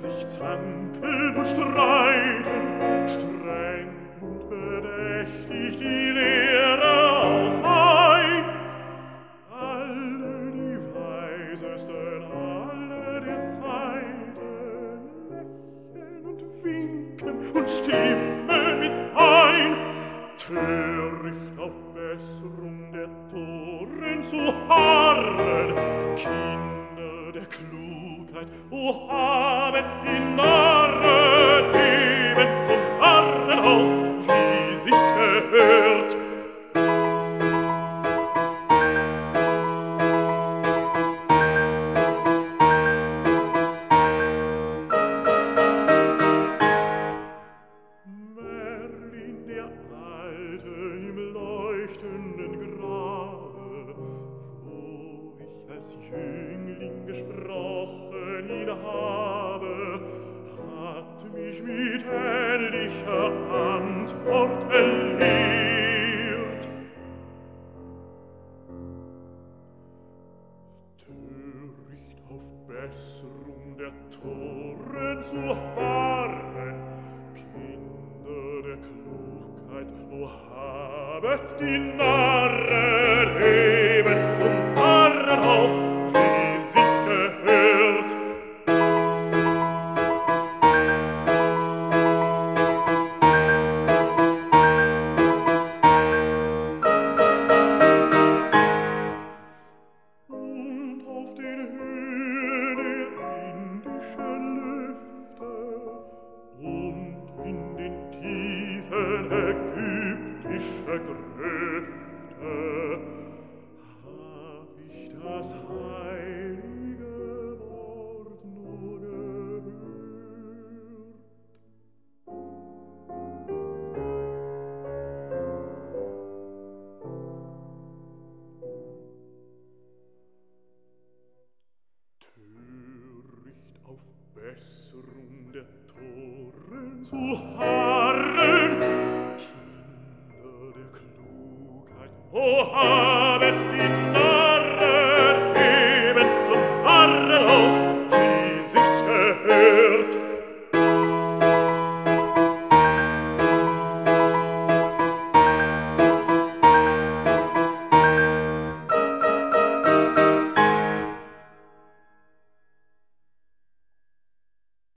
sich zanken und streiten, streng und bedächtig die Lehre aus ein. Alle die Weisesten, alle die Zeiten, lächeln und winken und stimmen mit ein. Töricht auf Besserung der Toren zu harren, Kinder der Klugheit, o habet die Narren eben zum Narren auf, wie sich's gehört. Merlin, der Alte, im leuchtenden Grabe, wo ich als Jüngling gesprochen ihn habe, hat mich mit ehrlicher Antwort belehrt. Töricht auf Besserung der Toren zu harren, Kinder der Klugheit, o habet die Narren eben zum Narren auf, hab ich das heilige Wort nur gehört. Töricht auf Besserung der Toren zu harren, oh,